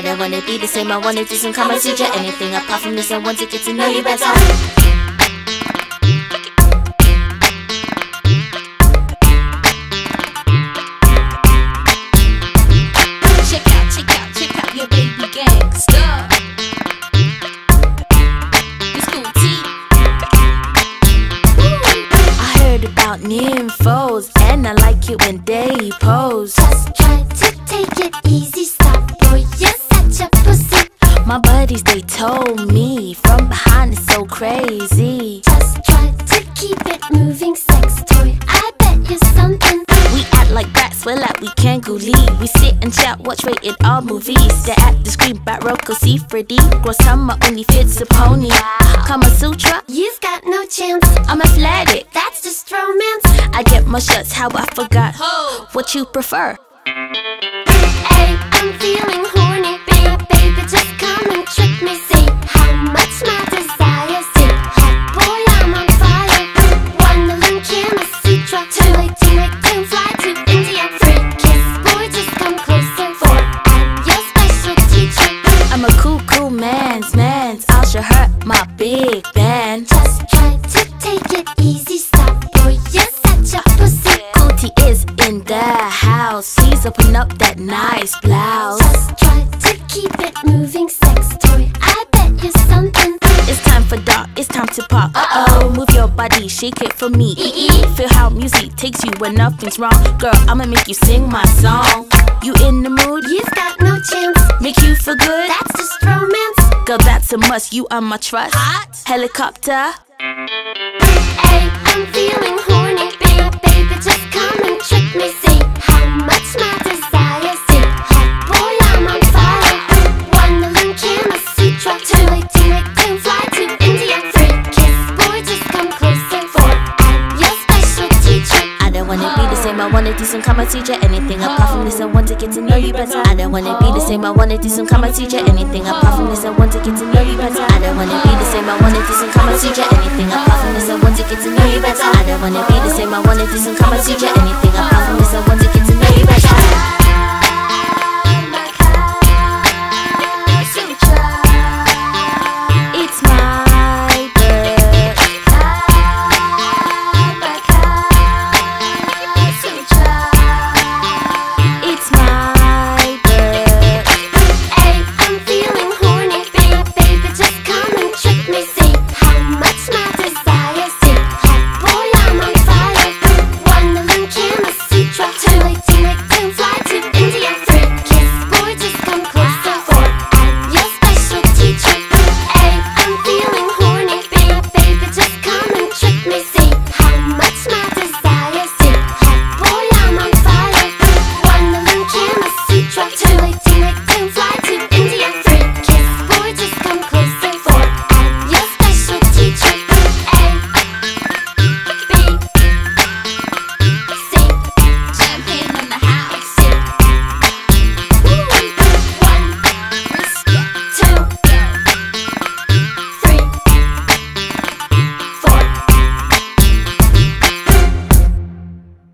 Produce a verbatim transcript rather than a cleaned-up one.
I don't wanna be the same, I wanna do some Kama Sutra. Anything apart from this, I want to get to know you better. Nymphos, and I like it when they pose. Just try to take it easy, stop, boy, you're such a pussy. My buddies, they told me from behind it's so crazy. Just try to keep it moving, sex toy, I bet you something. We act like brats, we're like we Kangoo-Lee. We sit and chat, watch rated R movies. Stare at the screen by Rocco C three D. Gross summer only fits a pony. Kama Sutra, you've got no chance. I'm athletic, that's just romance. I get my shots, how I forgot Ho. What you prefer. Hey, I'm feeling horny, baby, baby, just come and trick me. See how much my desire, see, hot boy, I'm on fire. Wanna learn Kama Sutra, too late, too late, don't fly to India. Free kiss, boy, just come closer, for I'm your special teacher. I'm a cool, cool man's man's, I'll show her my big band. Just try to take it easy, stop, boy, you're such a pussy. Cootie is in the house, please open up that nice blouse. Just try to keep it moving, sex toy, I bet you something. It's time for dark, it's time to pop. Uh-oh, move your body, shake it for me. E-e. Feel how music takes you when nothing's wrong. Girl, I'ma make you sing my song. You in the mood? You've got no chance. Make you feel good? That's just romance. Girl, that's a must, you are my trust. Hot helicopter. Hey, I'm feeling horny, baby, baby, just come and trick me. See how much my desire, see, hot boy, I'm on fire. Wanna learn Kama Sutra, too late, too late, don't fly to India. Free kiss, boy, just come closer, for I'm your special teacher. I don't wanna oh. be the same, I wanna do some Kama Sutra. Anything oh. apart from this, I want to get to know you better. I don't wanna be the same, I wanna do some Kama Sutra. Anything oh. apart from this, I want to get to know you better. I don't wanna be the same, I wanna do some Kama Sutra. Anything apart from this, I want to get to know you better. I don't wanna be the same, I wanna do some Kama Sutra. Anything apart from this, I want to get to know you better.